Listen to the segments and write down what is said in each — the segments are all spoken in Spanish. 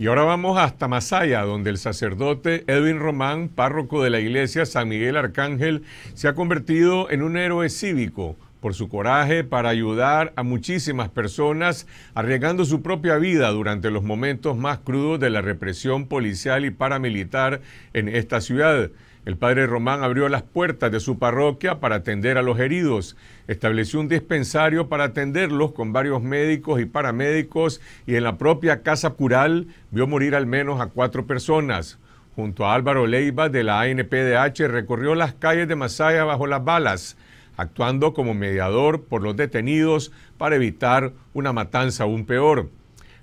Y ahora vamos hasta Masaya, donde el sacerdote Edwin Román, párroco de la iglesia San Miguel Arcángel, se ha convertido en un héroe cívico por su coraje para ayudar a muchísimas personas, arriesgando su propia vida durante los momentos más crudos de la represión policial y paramilitar en esta ciudad. El padre Román abrió las puertas de su parroquia para atender a los heridos, estableció un dispensario para atenderlos con varios médicos y paramédicos y en la propia casa cural vio morir al menos a 4 personas. Junto a Álvaro Leiva de la ANPDH recorrió las calles de Masaya bajo las balas, actuando como mediador por los detenidos para evitar una matanza aún peor.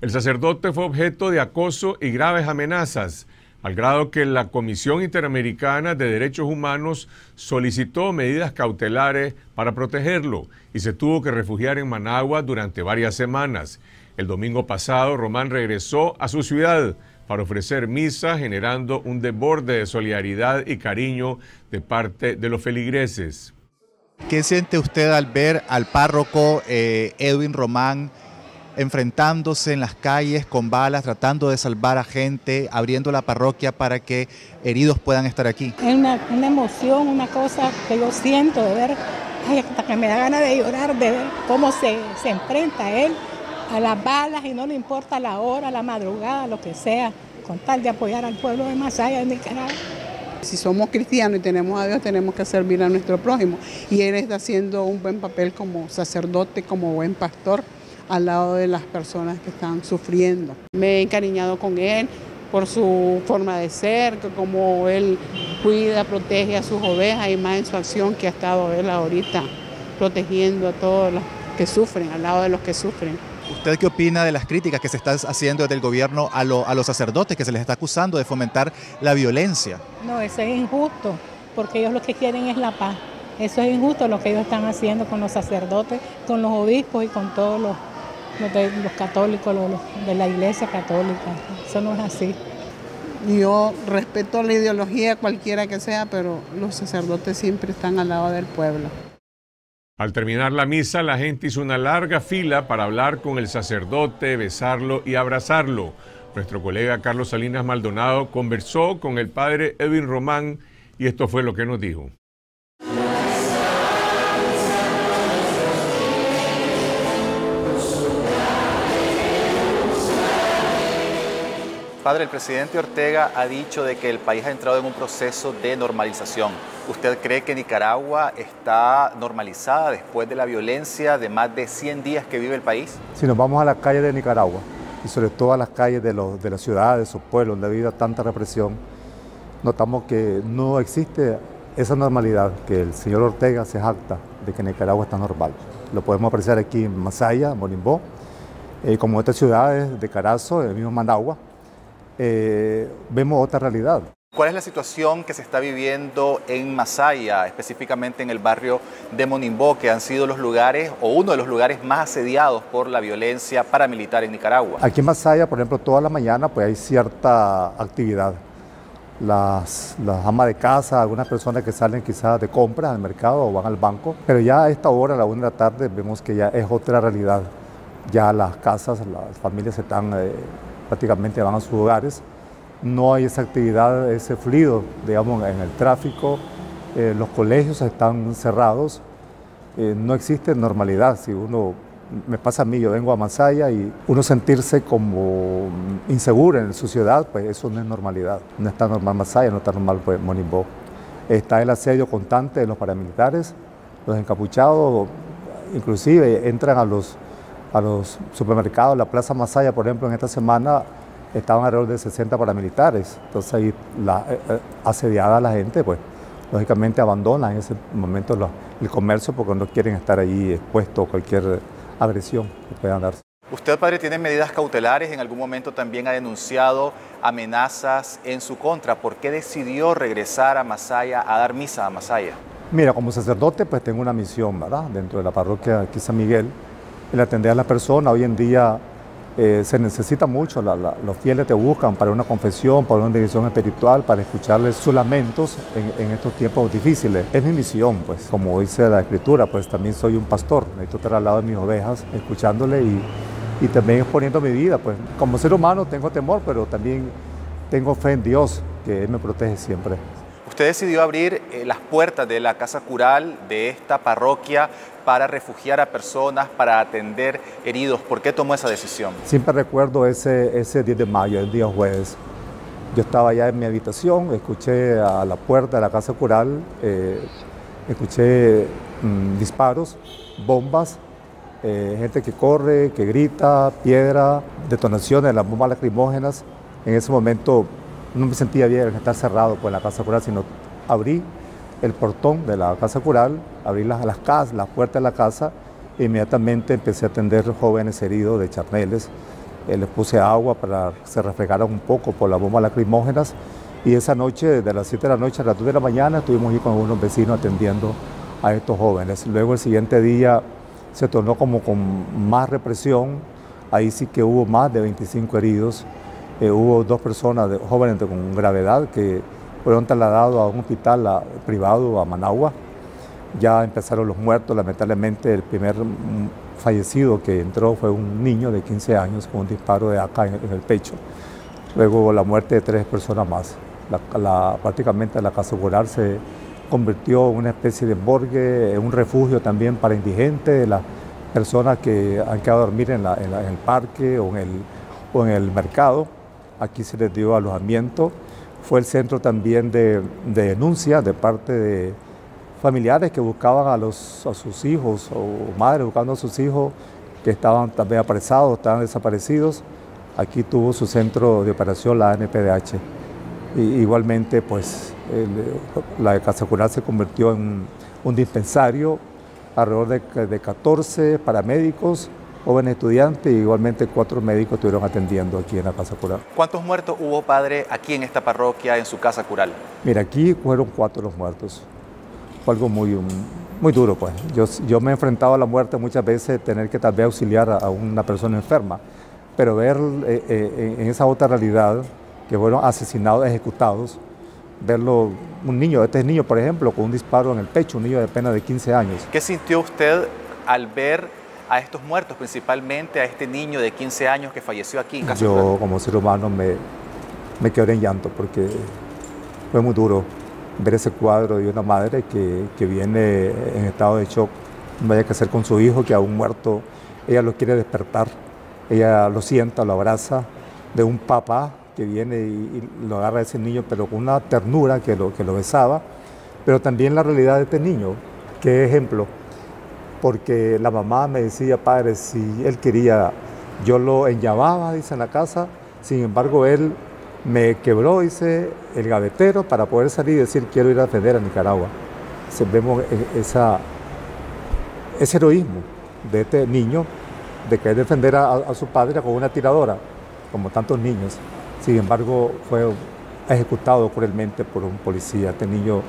El sacerdote fue objeto de acoso y graves amenazas, al grado que la Comisión Interamericana de Derechos Humanos solicitó medidas cautelares para protegerlo y se tuvo que refugiar en Managua durante varias semanas. El domingo pasado, Román regresó a su ciudad para ofrecer misa, generando un desborde de solidaridad y cariño de parte de los feligreses. ¿Qué siente usted al ver al párroco Edwin Román enfrentándose en las calles con balas, tratando de salvar a gente, abriendo la parroquia para que heridos puedan estar aquí? Es una emoción, una cosa que yo siento de ver, hasta que me da ganas de llorar, de ver cómo se enfrenta él a las balas y no le importa la hora, la madrugada, lo que sea, con tal de apoyar al pueblo de Masaya, de Nicaragua. Si somos cristianos y tenemos a Dios, tenemos que servir a nuestro prójimo. Y él está haciendo un buen papel como sacerdote, como buen pastor, al lado de las personas que están sufriendo. Me he encariñado con él por su forma de ser, como él cuida, protege a sus ovejas y más en su acción que ha estado él ahorita, protegiendo a todos los que sufren, al lado de los que sufren. ¿Usted qué opina de las críticas que se están haciendo desde el gobierno a los sacerdotes, que se les está acusando de fomentar la violencia? No, eso es injusto, porque ellos lo que quieren es la paz. Eso es injusto lo que ellos están haciendo con los sacerdotes, con los obispos y con todos los católicos, los de la iglesia católica. Eso no es así. Yo respeto la ideología cualquiera que sea, pero los sacerdotes siempre están al lado del pueblo. Al terminar la misa, la gente hizo una larga fila para hablar con el sacerdote, besarlo y abrazarlo. Nuestro colega Carlos Salinas Maldonado conversó con el padre Edwin Román y esto fue lo que nos dijo. Padre, el presidente Ortega ha dicho de que el país ha entrado en un proceso de normalización. ¿Usted cree que Nicaragua está normalizada después de la violencia de más de 100 días que vive el país? Si nos vamos a las calles de Nicaragua, y sobre todo a las calles de las ciudades, de sus pueblos, donde ha habido tanta represión, notamos que no existe esa normalidad, que el señor Ortega se jacta de que Nicaragua está normal. Lo podemos apreciar aquí en Masaya, Monimbó, como otras ciudades de Carazo, el mismo Managua. Vemos otra realidad. ¿Cuál es la situación que se está viviendo en Masaya, específicamente en el barrio de Monimbó, que han sido los lugares o uno de los lugares más asediados por la violencia paramilitar en Nicaragua? Aquí en Masaya, por ejemplo, toda la mañana pues hay cierta actividad. Las amas de casa, algunas personas que salen quizás de compras al mercado o van al banco, pero ya a esta hora, a la 1 de la tarde, vemos que ya es otra realidad. Ya las casas, las familias están... prácticamente van a sus hogares, no hay esa actividad, ese fluido, digamos, en el tráfico, los colegios están cerrados, no existe normalidad. Si uno, me pasa a mí, yo vengo a Masaya y uno sentirse como inseguro en su ciudad, pues eso no es normalidad, no está normal Masaya, no está normal pues Monimbó. Está el asedio constante de los paramilitares, los encapuchados, inclusive entran a los supermercados. La plaza Masaya, por ejemplo, en esta semana estaban alrededor de 60 paramilitares. Entonces ahí asediada la gente, pues lógicamente abandonan en ese momento el comercio porque no quieren estar ahí expuestos a cualquier agresión que puedan darse. Usted, padre, tiene medidas cautelares, en algún momento también ha denunciado amenazas en su contra. ¿Por qué decidió regresar a Masaya, a dar misa a Masaya? Mira, como sacerdote pues tengo una misión, ¿verdad? Dentro de la parroquia aquí San Miguel, el atender a la persona. Hoy en día se necesita mucho, los fieles te buscan para una confesión, para una dirección espiritual, para escucharles sus lamentos en estos tiempos difíciles. Es mi misión, pues, como dice la Escritura, pues también soy un pastor, necesito estar al lado de mis ovejas, escuchándole y y también exponiendo mi vida. Pues como ser humano tengo temor, pero también tengo fe en Dios, que Él me protege siempre. Usted decidió abrir las puertas de la Casa Cural de esta parroquia para refugiar a personas, para atender heridos. ¿Por qué tomó esa decisión? Siempre recuerdo ese 10 de mayo, el día jueves. Yo estaba allá en mi habitación, escuché a la puerta de la Casa Cural, escuché disparos, bombas, gente que corre, que grita, piedra, detonaciones, las bombas lacrimógenas. En ese momento no me sentía bien estar cerrado con la Casa Cural, sino abrí el portón de la Casa Cural, abrí las puertas de la casa e inmediatamente empecé a atender jóvenes heridos de charneles. Les puse agua para que se refrescaran un poco por las bombas lacrimógenas, y esa noche, desde las 7 de la noche a las 2 de la mañana, estuvimos ahí con unos vecinos atendiendo a estos jóvenes. Luego el siguiente día se tornó como con más represión, ahí sí que hubo más de 25 heridos. Hubo dos personas jóvenes con gravedad que fueron trasladados a un hospital privado a Managua. Ya empezaron los muertos, lamentablemente el primer fallecido que entró fue un niño de 15 años con un disparo de AK en el pecho. Luego la muerte de 3 personas más. Prácticamente la Casa Cural se convirtió en una especie de morgue, un refugio también para indigentes, las personas que han quedado a dormir en el parque o en el mercado. Aquí se les dio alojamiento. Fue el centro también de denuncias de parte de familiares que buscaban a sus hijos, o madres buscando a sus hijos que estaban también apresados, estaban desaparecidos. Aquí tuvo su centro de operación la ANPDH. Y igualmente, pues, la Casa Cural se convirtió en un dispensario, alrededor de 14 paramédicos, jóvenes estudiantes, y igualmente 4 médicos estuvieron atendiendo aquí en la Casa Cural. ¿Cuántos muertos hubo, padre, aquí en esta parroquia, en su Casa Cural? Mira, aquí fueron 4 los muertos. Fue algo muy duro, pues. Yo me he enfrentado a la muerte muchas veces, tener que tal vez auxiliar a una persona enferma, pero ver en esa otra realidad que fueron asesinados, ejecutados, verlo, un niño, este niño, por ejemplo, con un disparo en el pecho, un niño de apenas de 15 años. ¿Qué sintió usted al ver a estos muertos, principalmente a este niño de 15 años que falleció aquí en Casa Cural? Yo, como ser humano, me quebré en llanto porque fue muy duro ver ese cuadro de una madre que viene en estado de shock, no haya que hacer con su hijo, que aún muerto, ella lo quiere despertar, ella lo sienta, lo abraza, de un papá que viene y lo agarra a ese niño, pero con una ternura que lo besaba, pero también la realidad de este niño. Qué ejemplo, porque la mamá me decía, padre, si él quería, yo lo enllamaba, dice, en la casa, sin embargo, él me quebró, dice, el gavetero para poder salir y decir, quiero ir a defender a Nicaragua. Entonces, vemos ese heroísmo de este niño, de querer defender a su padre con una tiradora, como tantos niños. Sin embargo, fue ejecutado cruelmente por un policía. Este niño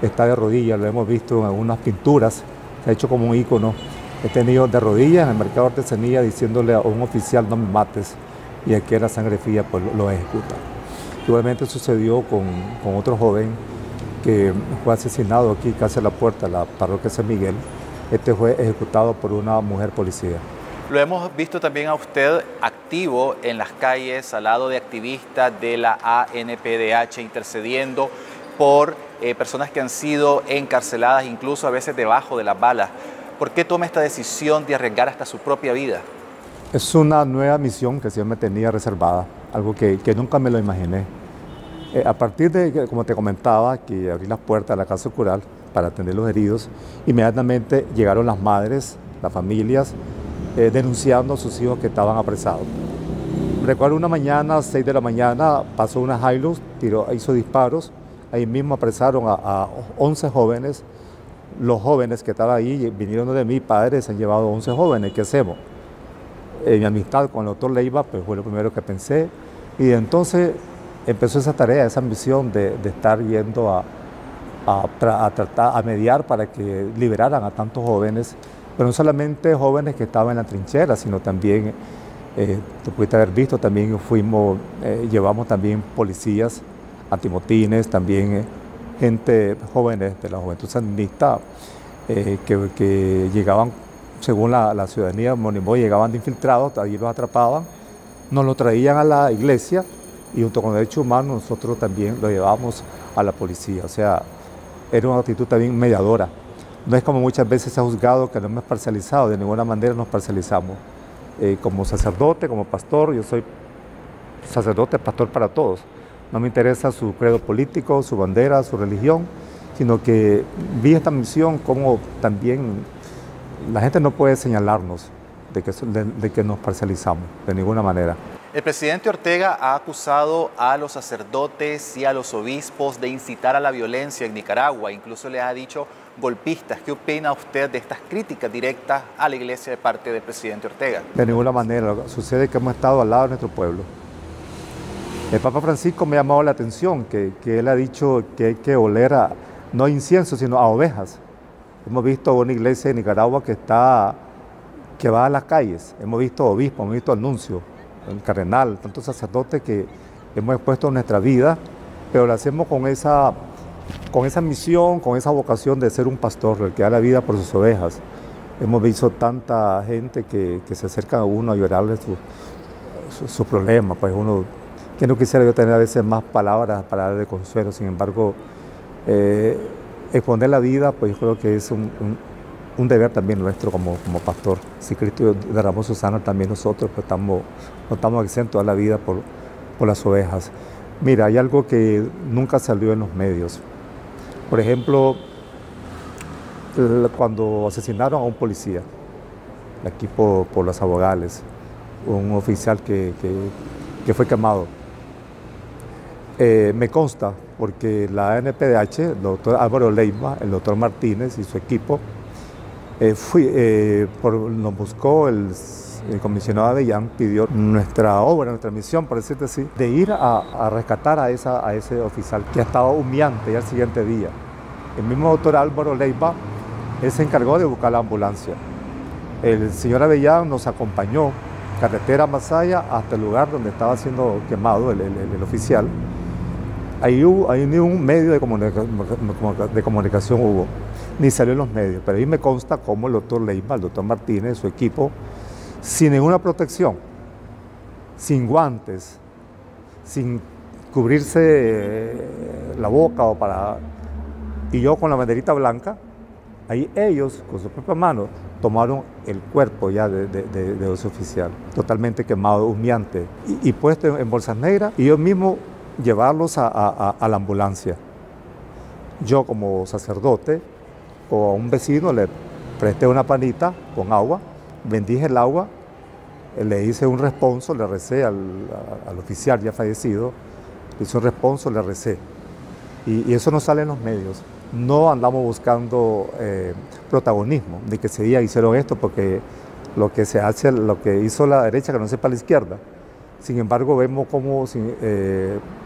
está de rodillas, lo hemos visto en algunas pinturas, se ha hecho como un ícono. Este niño de rodillas en el mercado de artesanía diciéndole a un oficial, no me mates, y aquí en la sangre fría pues lo ejecuta. Igualmente sucedió con otro joven que fue asesinado aquí casi a la puerta de la parroquia San Miguel. Este fue ejecutado por una mujer policía. Lo hemos visto también a usted activo en las calles, al lado de activistas de la ANPDH, intercediendo por personas que han sido encarceladas, incluso a veces debajo de las balas. ¿Por qué toma esta decisión de arriesgar hasta su propia vida? Es una nueva misión que siempre tenía reservada, algo que nunca me lo imaginé. A partir de, como te comentaba, que abrí las puertas de la Casa Cural para atender los heridos, inmediatamente llegaron las madres, las familias, denunciando a sus hijos que estaban apresados. Recuerdo una mañana, 6 de la mañana, pasó una Hilux, hizo disparos, ahí mismo apresaron a 11 jóvenes. Los jóvenes que estaban ahí vinieron de mi padre, se han llevado 11 jóvenes, ¿qué hacemos? Mi amistad con el doctor Leiva, pues, fue lo primero que pensé, y entonces empezó esa tarea, esa misión de estar yendo a mediar para que liberaran a tantos jóvenes, pero no solamente jóvenes que estaban en la trinchera, sino también, tú pudiste haber visto, también fuimos, llevamos también policías, antimotines, también gente, jóvenes de la Juventud Sandinista, que llegaban según la ciudadanía de Monimbó, llegaban de infiltrados, allí los atrapaban, nos lo traían a la iglesia y junto con los derechos humanos nosotros también lo llevábamos a la policía. O sea, era una actitud también mediadora. No es como muchas veces se ha juzgado que no hemos parcializado, de ninguna manera nos parcializamos. Como sacerdote, como pastor, yo soy sacerdote, pastor para todos. No me interesa su credo político, su bandera, su religión, sino que vi esta misión como también la gente no puede señalarnos de que nos parcializamos, de ninguna manera. El presidente Ortega ha acusado a los sacerdotes y a los obispos de incitar a la violencia en Nicaragua, incluso le ha dicho golpistas. ¿Qué opina usted de estas críticas directas a la iglesia de parte del presidente Ortega? De ninguna manera, lo que sucede es que hemos estado al lado de nuestro pueblo. El Papa Francisco me ha llamado la atención, que él ha dicho que hay que oler a, no a incienso, sino a ovejas. Hemos visto una iglesia de Nicaragua que va a las calles, hemos visto obispos, hemos visto anuncios, el cardenal, tantos sacerdotes que hemos expuesto nuestra vida, pero lo hacemos con esa misión, con esa vocación de ser un pastor, el que da la vida por sus ovejas. Hemos visto tanta gente que se acerca a uno a llorarle su problema, pues uno, que no quisiera yo tener a veces más palabras de consuelo, sin embargo, exponer la vida, pues yo creo que es un deber también nuestro como pastor. Si Cristo derramó su sangre, también nosotros pues no estamos exentos a la vida por las ovejas. Mira, hay algo que nunca salió en los medios. Por ejemplo, cuando asesinaron a un policía, aquí por los Abogales, un oficial que fue quemado. Me consta, porque la ANPDH, el doctor Álvaro Leiva, el doctor Martínez y su equipo, nos buscó el comisionado Avellán, pidió nuestra obra, nuestra misión, por decirte así, de ir a rescatar a ese oficial que estaba humillante ya el siguiente día. El mismo doctor Álvaro Leiva, él se encargó de buscar la ambulancia. El señor Avellán nos acompañó, carretera Masaya, hasta el lugar donde estaba siendo quemado el oficial. Ahí ni un medio de comunicación hubo, ni salió en los medios, pero ahí me consta cómo el doctor Leymar, el doctor Martínez, su equipo, sin ninguna protección, sin guantes, sin cubrirse la boca o para... Y yo con la banderita blanca, ahí ellos con sus propias manos tomaron el cuerpo ya de ese oficial, totalmente quemado, humeante, y puesto en bolsas negras, y yo mismo llevarlos a la ambulancia. Yo como sacerdote, o a un vecino le presté una panita con agua, bendije el agua, le hice un responso, le recé al oficial ya fallecido, le hice un responso, le recé. Y eso no sale en los medios. No andamos buscando protagonismo, de que ese día hicieron esto, porque lo que se hace, lo que hizo la derecha, que no sepa la izquierda. Sin embargo, vemos cómo,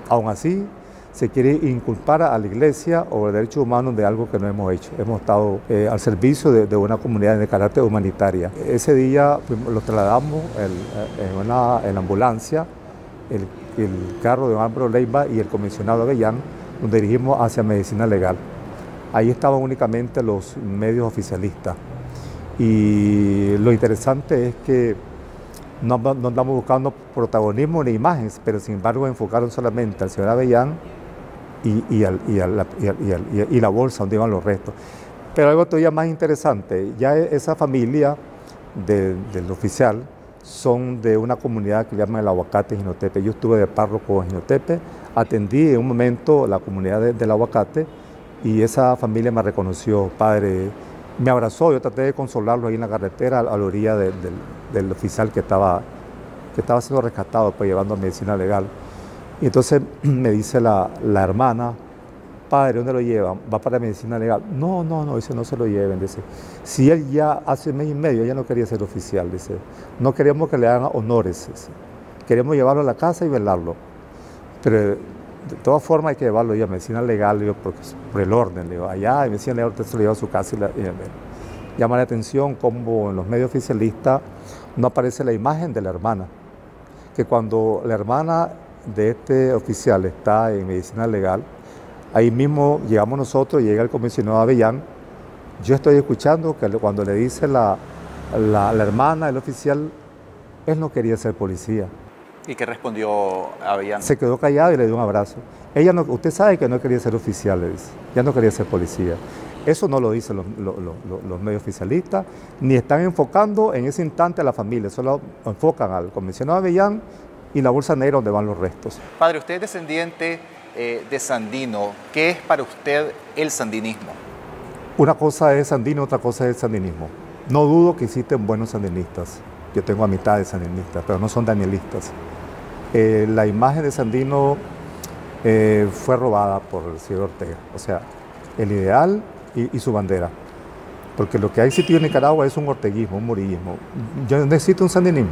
aún así, se quiere inculpar a la iglesia o a los derechos humanos de algo que no hemos hecho. Hemos estado al servicio de una comunidad de carácter humanitaria. Ese día los trasladamos en ambulancia, el carro de Álvaro Leiva y el comisionado Avellán, nos dirigimos hacia Medicina Legal. Ahí estaban únicamente los medios oficialistas. Y lo interesante es que no andamos buscando protagonismo ni imágenes, pero sin embargo enfocaron solamente al señor Avellán y la bolsa donde iban los restos. Pero algo todavía más interesante, ya esa familia del oficial son de una comunidad que le llaman el Aguacate, Jinotepe. Yo estuve de párroco en Jinotepe, atendí en un momento la comunidad del Aguacate y esa familia me reconoció, padre, me abrazó, yo traté de consolarlo ahí en la carretera a la orilla del oficial que estaba siendo rescatado, pues llevando a Medicina Legal. Y entonces me dice la hermana, padre, ¿dónde lo llevan? ¿Va para Medicina Legal? No, dice, no se lo lleven, dice. Si él ya hace mes y medio, ya no quería ser oficial, dice. No queríamos que le hagan honores, dice. Queremos llevarlo a la casa y velarlo. Pero de todas formas hay que llevarlo ya a Medicina Legal, digo, porque por el orden, digo, allá en Medicina Legal usted se lo lleva a su casa y llama la atención como en los medios oficialistas no aparece la imagen de la hermana, que cuando la hermana de este oficial está en Medicina Legal, ahí mismo llegamos nosotros, llega el comisionado Avellán, yo estoy escuchando que cuando le dice la hermana, el oficial, él no quería ser policía. ¿Y qué respondió Avellán? Se quedó callado y le dio un abrazo. Ella no, usted sabe que no quería ser oficial, le dice, ya no quería ser policía. Eso no lo dicen los medios oficialistas, ni están enfocando en ese instante a la familia, solo enfocan al comisionado Avellán y la bolsa negra donde van los restos. Padre, usted es descendiente de Sandino. ¿Qué es para usted el sandinismo? Una cosa es Sandino, otra cosa es el sandinismo. No dudo que existen buenos sandinistas. Yo tengo amistades sandinistas, pero no son danielistas. La imagen de Sandino fue robada por el señor Ortega, o sea, el ideal y su bandera. Porque lo que ha existido en Nicaragua es un orteguismo, un murillismo. Yo necesito un sandinismo.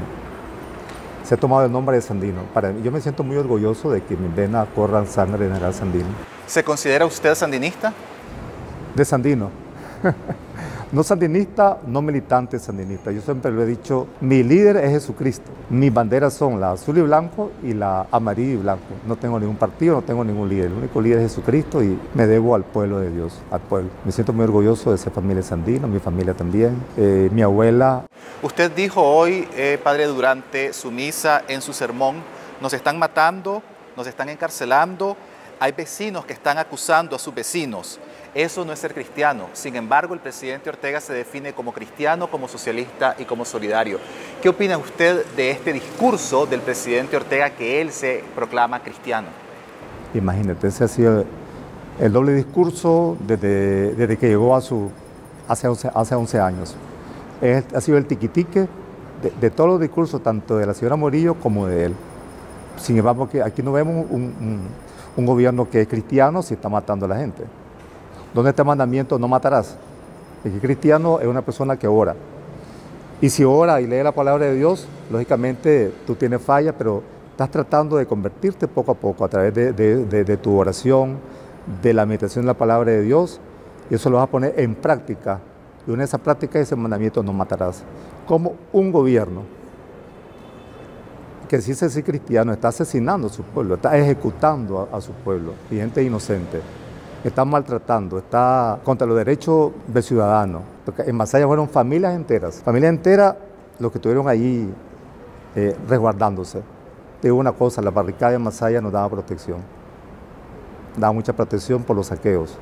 Se ha tomado el nombre de Sandino. Para mí, yo me siento muy orgulloso de que mis venas corran sangre de general Sandino. ¿Se considera usted sandinista? De Sandino. No sandinista, no militante sandinista. Yo siempre lo he dicho, mi líder es Jesucristo. Mis banderas son la azul y blanco y la amarillo y blanco. No tengo ningún partido, no tengo ningún líder. El único líder es Jesucristo y me debo al pueblo de Dios, al pueblo. Me siento muy orgulloso de ser familia Sandino, mi familia también, mi abuela. Usted dijo hoy, padre, durante su misa, en su sermón, nos están matando, nos están encarcelando, hay vecinos que están acusando a sus vecinos. Eso no es ser cristiano. Sin embargo, el presidente Ortega se define como cristiano, como socialista y como solidario. ¿Qué opina usted de este discurso del presidente Ortega que él se proclama cristiano? Imagínate, ese ha sido el doble discurso desde que llegó a hace 11 años. Ha sido el tiquitique de todos los discursos, tanto de la señora Murillo como de él. Sin embargo, aquí no vemos un gobierno que es cristiano si está matando a la gente. ¿Dónde está el mandamiento? No matarás. El cristiano es una persona que ora. Y si ora y lee la palabra de Dios, lógicamente tú tienes falla, pero estás tratando de convertirte poco a poco a través de tu oración, de la meditación de la palabra de Dios, y eso lo vas a poner en práctica. Y una de esas prácticas es el mandamiento no matarás. Como un gobierno que si se dice cristiano está asesinando a su pueblo, está ejecutando a su pueblo, y gente inocente. Está maltratando, está contra los derechos del ciudadano. Porque en Masaya fueron familias enteras. Familias enteras los que estuvieron allí resguardándose. Digo una cosa, la barricada de Masaya nos daba protección. Daba mucha protección por los saqueos.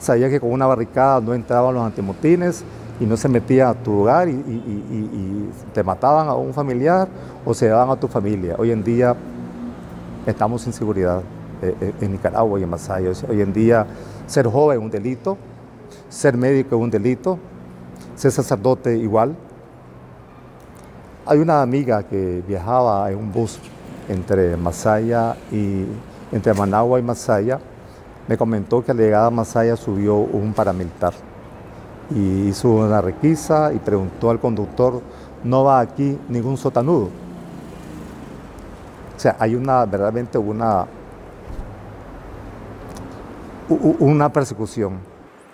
Sabía que con una barricada no entraban los antimotines y no se metían a tu hogar y te mataban a un familiar o se daban a tu familia. Hoy en día estamos sin seguridad. En Nicaragua y en Masaya. Hoy en día ser joven es un delito, ser médico es un delito, ser sacerdote igual. Hay una amiga que viajaba en un bus entre Managua y Masaya, me comentó que a la llegada a Masaya subió un paramilitar y hizo una requisa y preguntó al conductor, ¿no va aquí ningún sotanudo? O sea, hay una, verdaderamente una persecución.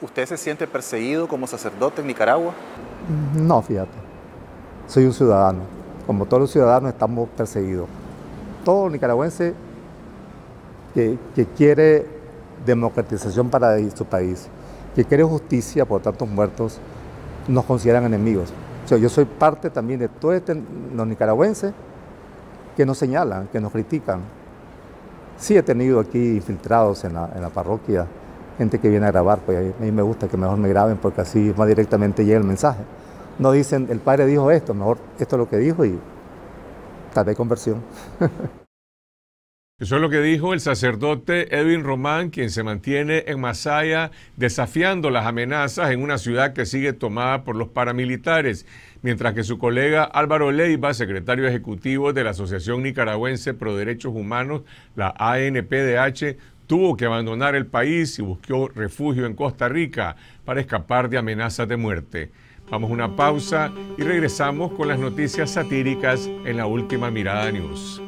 ¿Usted se siente perseguido como sacerdote en Nicaragua? No, fíjate. Soy un ciudadano. Como todos los ciudadanos estamos perseguidos. Todo nicaragüense que quiere democratización para su país, que quiere justicia por tantos muertos, nos consideran enemigos. O sea, yo soy parte también de todos los nicaragüenses que nos señalan, que nos critican. Sí he tenido aquí infiltrados en la parroquia, gente que viene a grabar, pues a mí me gusta que mejor me graben porque así más directamente llega el mensaje. No dicen, el padre dijo esto, mejor esto es lo que dijo y tal vez conversión. Eso es lo que dijo el sacerdote Edwin Román, quien se mantiene en Masaya desafiando las amenazas en una ciudad que sigue tomada por los paramilitares, mientras que su colega Álvaro Leiva, secretario ejecutivo de la Asociación Nicaragüense Pro Derechos Humanos, la ANPDH, tuvo que abandonar el país y buscó refugio en Costa Rica para escapar de amenazas de muerte. Vamos a una pausa y regresamos con las noticias satíricas en La Última Mirada News.